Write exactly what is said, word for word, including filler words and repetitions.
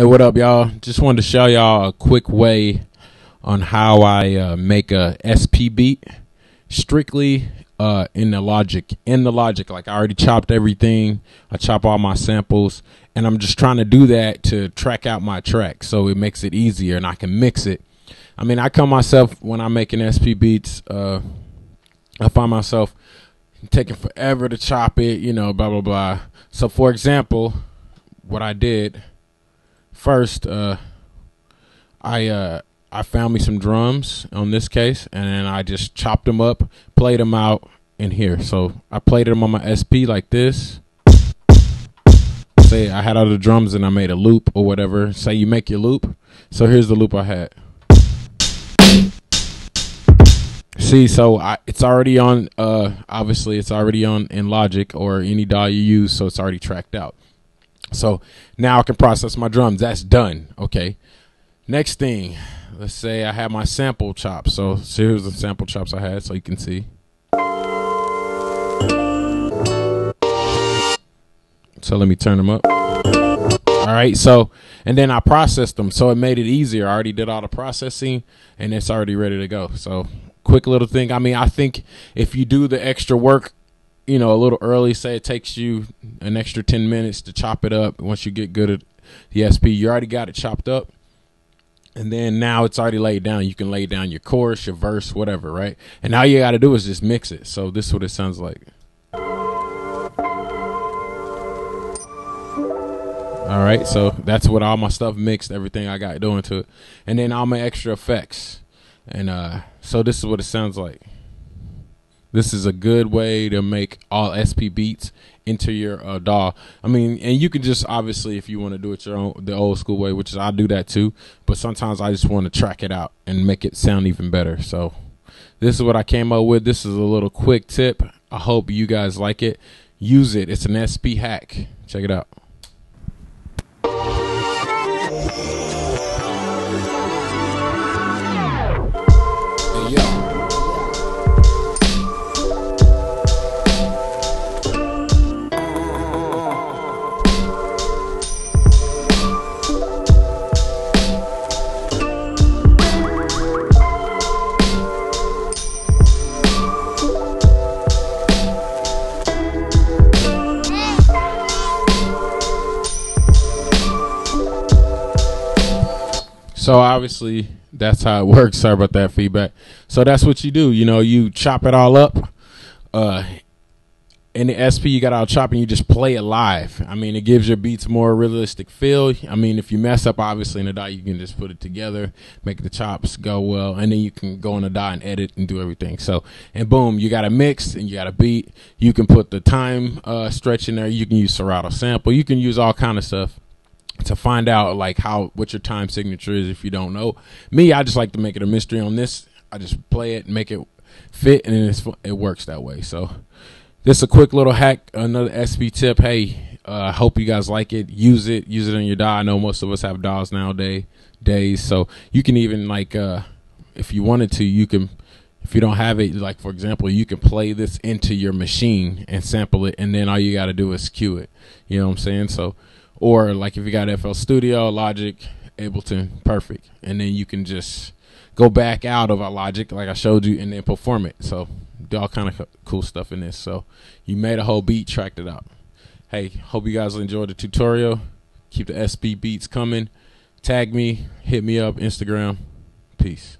Hey, what up, y'all? Just wanted to show y'all a quick way on how I uh, make a S P beat strictly uh, in the Logic. In the Logic, like I already chopped everything. I chop all my samples, and I'm just trying to do that to track out my track, so it makes it easier, and I can mix it. I mean, I come myself when I'm making S P beats. Uh, I find myself taking forever to chop it, you know, blah blah blah. So, for example, what I did. First, uh, I uh, I found me some drums on this case, and then I just chopped them up, played them out in here. So I played them on my S P like this. Say I had all the drums, and I made a loop or whatever. Say you make your loop. So here's the loop I had. See, so I, it's already on. Uh, obviously, it's already on in Logic or any D A W you use, so it's already tracked out. So now I can process my drums. That's done. Okay. Next thing, let's say I have my sample chops. So here's the sample chops I had, so you can see. So let me turn them up. All right. So, and then I processed them. So it made it easier. I already did all the processing, and it's already ready to go. So quick little thing. I mean, I think if you do the extra work, you know, a little early, say it takes you an extra ten minutes to chop it up. Once you get good at the S P, you already got it chopped up, and then now it's already laid down. You can lay down your chorus, your verse, whatever, right? And all you got to do is just mix it. So this is what it sounds like. All right, so that's what all my stuff mixed, everything I got doing to it, and then all my extra effects. And uh, so this is what it sounds like. This is a good way to make all S P beats into your uh, D A W. I mean, and you can just obviously, if you want to do it your own, the old school way, which is I do that too. But sometimes I just want to track it out and make it sound even better. So this is what I came up with. This is a little quick tip. I hope you guys like it. Use it. It's an S P hack. Check it out. Hey, yo. So obviously that's how it works. Sorry about that feedback. So that's what you do. You know, you chop it all up. Uh, in the S P, you got all chopping. You just play it live. I mean, it gives your beats more realistic feel. I mean, if you mess up, obviously in a D A W, you can just put it together, make the chops go well, and then you can go in a D A W and edit and do everything. So, and boom, you got a mix and you got a beat. You can put the time uh, stretch in there. You can use Serato sample. You can use all kind of stuff to find out like how what your time signature is if you don't know. Me, I just like to make it a mystery on this. I just play it and make it fit, and it's, it works that way. So this is a quick little hack, another S P tip. Hey, I uh, hope you guys like it. Use it. Use it in your D A W. I know most of us have D A Ws nowadays. Days, so you can even like uh, if you wanted to, you can. If you don't have it, like for example, you can play this into your machine and sample it, and then all you got to do is cue it. You know what I'm saying? So. Or like if you got F L Studio, Logic, Ableton, perfect. And then you can just go back out of our Logic like I showed you and then perform it. So do all kind of cool stuff in this. So you made a whole beat, tracked it out. Hey, hope you guys enjoyed the tutorial. Keep the S P beats coming. Tag me, hit me up, Instagram. Peace.